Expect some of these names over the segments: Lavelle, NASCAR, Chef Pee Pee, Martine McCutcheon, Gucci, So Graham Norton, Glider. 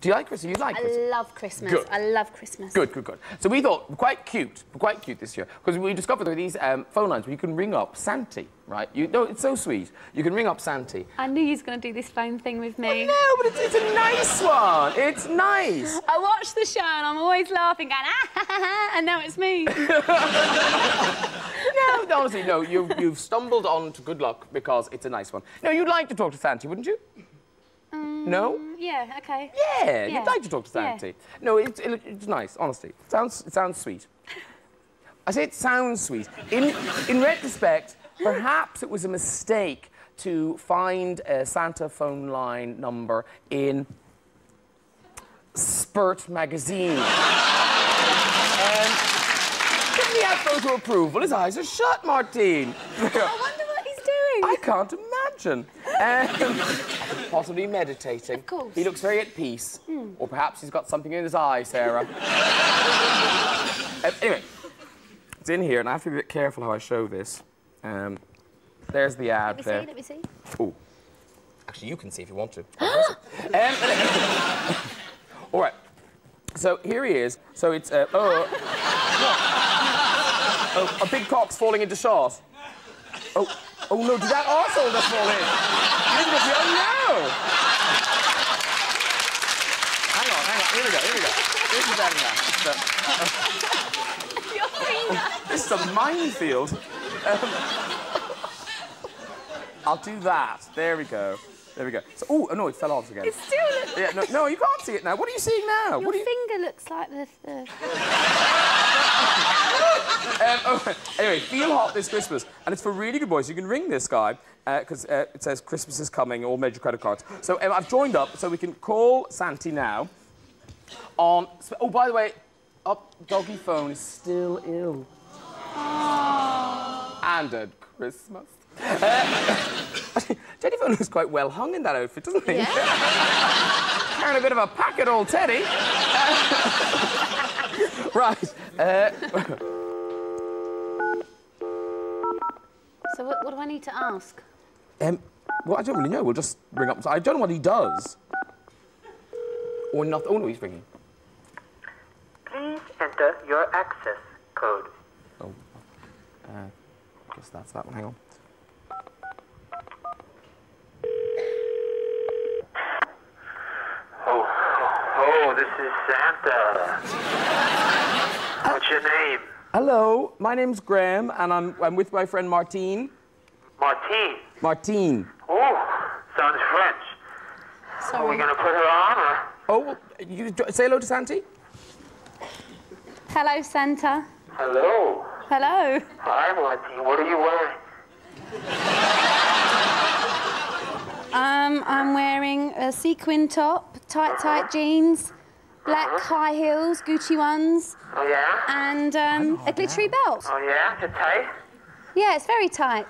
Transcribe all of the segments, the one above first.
Do you like Christmas? You like Christmas? I love Christmas. Good. I love Christmas. Good, good, good. So we thought, quite cute this year, because we discovered there were these phone lines where you can ring up Santi, right? You know, it's so sweet. You can ring up Santi. I knew you was going to do this phone thing with me. I know, but it's a nice one. It's nice. I watch the show and I'm always laughing, going, ah, ha, ha, ha, and now it's me. No, honestly, no, you've stumbled on to good luck because it's a nice one. No, you'd like to talk to Santi, wouldn't you? No? Yeah, okay. Yeah, yeah, you'd like to talk to Santi. Yeah. No, it's nice, honestly. It sounds sweet. I say it sounds sweet. In retrospect, perhaps it was a mistake to find a Santa phone line number in Spurt magazine. He had photo approval. His eyes are shut, Martine. I wonder what he's doing. I can't imagine. Possibly meditating. Of course. He looks very at peace. Mm. Or perhaps he's got something in his eye, Sarah. Anyway, it's in here, and I have to be a bit careful how I show this. There's the ad there. Let me see, let me see. Ooh. Actually, you can see if you want to. All right. So here he is. So it's... Oh, a big cock's falling into shot. Oh no, did that arsehole just fall in? Oh no! Hang on, here we go. This is this is a minefield. I'll do that. There we go. So, oh no, it fell off again. It still looks... Yeah, no, you can't see it now. What are you seeing now? Your finger looks like anyway, feel hot this Christmas, and it's for really good boys. You can ring this guy because it says Christmas is coming, all major credit cards. So I've joined up, so we can call Santi now. On oh, by the way, up doggy phone is still ill. Aww. And at Christmas, Teddy phone looks quite well hung in that outfit, doesn't he? Yeah. Carrying a bit of a packet, old Teddy. Right. So what do I need to ask? Well, I don't really know. We'll just ring up. I don't know what he does. Or nothing. Oh, no, he's ringing. Please enter your access code. Oh. I guess that's that one. Hang on. Oh, this is Santa. What's your name? Hello, my name's Graham, and I'm with my friend Martine. Martine? Martine. Oh, sounds French. Sorry. Are we going to put her on, or...? Oh, you, say hello to Santi. Hello, Santa. Hello. Hello. Hi, Martine. What are you wearing? I'm wearing a sequin top, tight jeans, black high heels, Gucci ones. Oh, yeah? And a glittery belt. Oh, yeah? Is it tight? Yeah, it's very tight.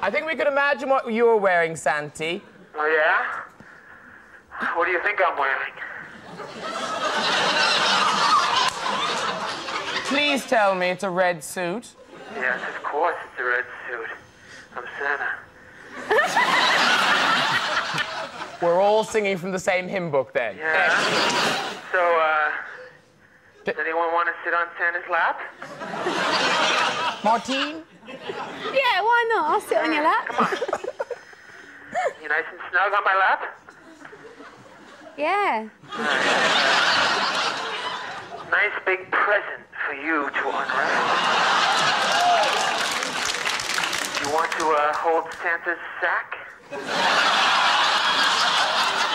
I think we could imagine what you were wearing, Santi. Oh, yeah? What do you think I'm wearing? Please tell me it's a red suit. Yes, of course it's a red suit. I'm Santa. We're all singing from the same hymn book, then. Yeah. So, does anyone want to sit on Santa's lap? Martine? Yeah, why not? I'll sit on your lap. Come on. You nice and snug on my lap? Yeah. Nice big present for you to unwrap. You want to hold Santa's sack?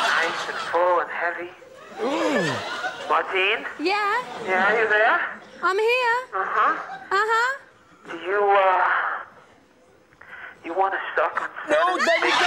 Nice and full and heavy. Ooh. Martine? Yeah? Yeah, are you there? I'm here. Uh-huh. Uh-huh. Do you want to suck on Santa's sack? No,